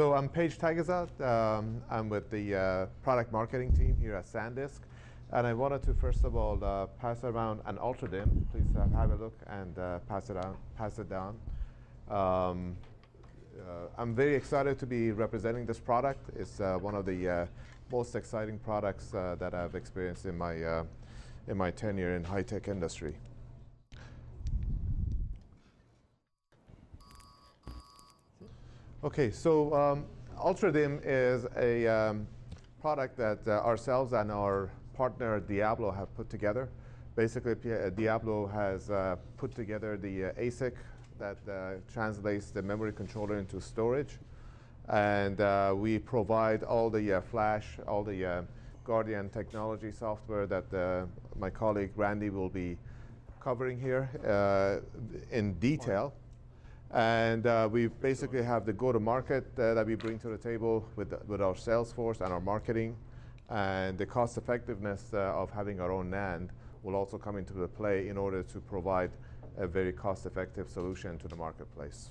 So I'm Paige Tagessat. I'm with the product marketing team here at SanDisk. And I wanted to, first of all, pass around an ULLtraDIMM. Please have a look and pass it down. I'm very excited to be representing this product. It's one of the most exciting products that I've experienced in my tenure in high-tech industry. Okay, so ULLtraDIMM is a product that ourselves and our partner Diablo have put together. Basically, Diablo has put together the ASIC that translates the memory controller into storage. And we provide all the flash, all the Guardian technology software that my colleague Randy will be covering here in detail. And we basically have the go-to-market that we bring to the table with our sales force and our marketing. And the cost effectiveness of having our own NAND will also come into the play in order to provide a very cost-effective solution to the marketplace.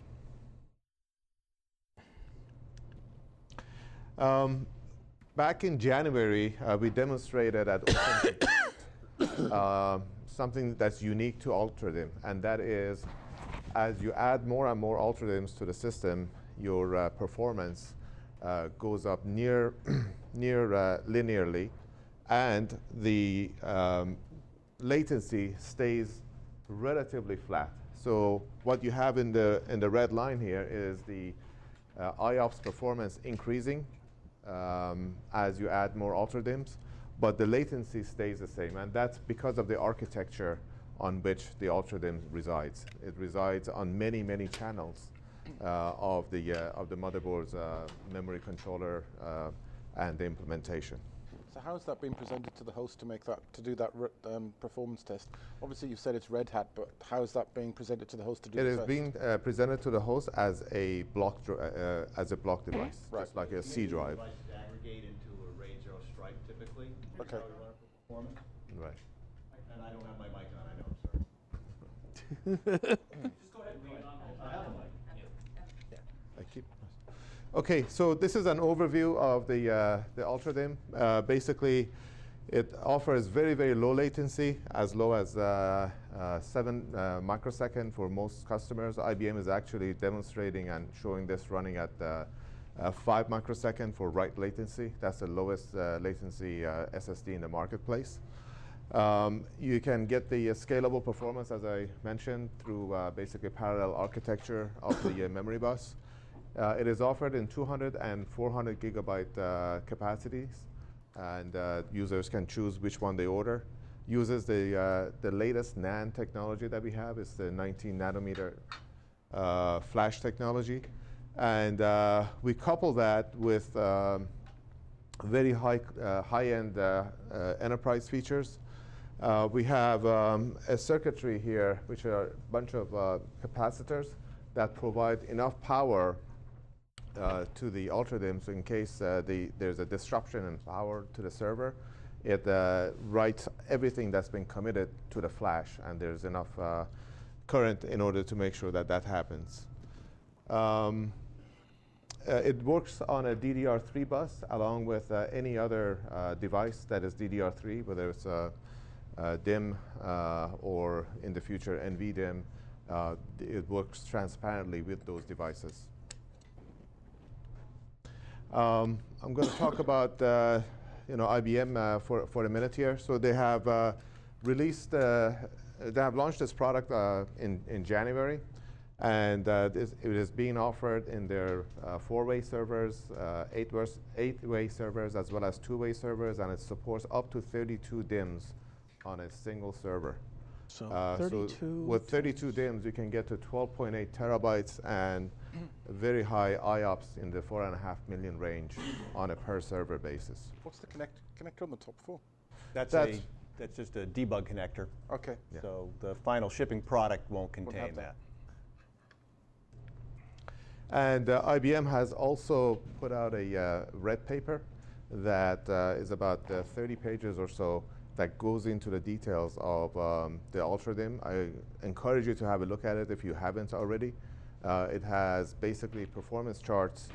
Back in January, we demonstrated at OpenConnect something that's unique to ULLtraDIMM, and that is, as you add more and more ULLtraDIMMs to the system, your performance goes up linearly, and the latency stays relatively flat. So what you have in the red line here is the IOPS performance increasing as you add more ULLtraDIMMs, but the latency stays the same, and that's because of the architecture on which the ULLtraDIMM resides. It resides on many, many channels of the motherboard's memory controller and the implementation. So how has that been presented to the host to do that performance test? Obviously, you've said it's Red Hat, but how is that being presented to the host to do? It is being presented to the host as a block device, right. Just like a C drive. Devices aggregate into a RAID 0 stripe typically. Okay. Right. And I don't have my mic on. I know. I'm sorry. Just go ahead and lean on. I have a mic. Yeah. I keep. Okay, so this is an overview of the ULLtraDIMM. Basically, it offers very, very low latency, as low as 7 microseconds for most customers. IBM is actually demonstrating and showing this running at 5 microseconds for write latency. That's the lowest latency SSD in the marketplace. You can get the scalable performance, as I mentioned, through basically parallel architecture of the memory bus. It is offered in 200 and 400 gigabyte capacities, and users can choose which one they order. Uses the latest NAND technology that we have. It's the 19 nanometer flash technology, and we couple that with very high-end enterprise features. We have a circuitry here, which are a bunch of capacitors that provide enough power to the ULLtraDIMM, so in case there's a disruption in power to the server, it writes everything that's been committed to the flash, and there's enough current in order to make sure that that happens. It works on a DDR3 bus along with any other device that is DDR3, whether it's DIMM or in the future NVDIMM. It works transparently with those devices. I'm going to talk about IBM for a minute here. So they have launched this product in January, and it is being offered in their 4-way servers, 8-way servers, as well as 2-way servers, and it supports up to 32 DIMMs on a single server. So, with 32 DIMMs, you can get to 12.8 terabytes and very high IOPS in the 4.5 million range on a per server basis. What's the connector on the top for? That's just a debug connector. Okay. Yeah. So the final shipping product won't contain that. And IBM has also put out a red paper that is about 30 pages or so, that goes into the details of the ULLtraDIMM. I encourage you to have a look at it if you haven't already. It has basically performance charts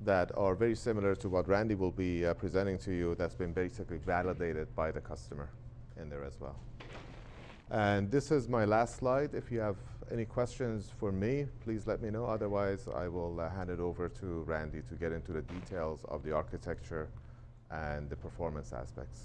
that are very similar to what Randy will be presenting to you that's been basically validated by the customer in there as well. And this is my last slide. If you have any questions for me, please let me know. Otherwise, I will hand it over to Randy to get into the details of the architecture and the performance aspects.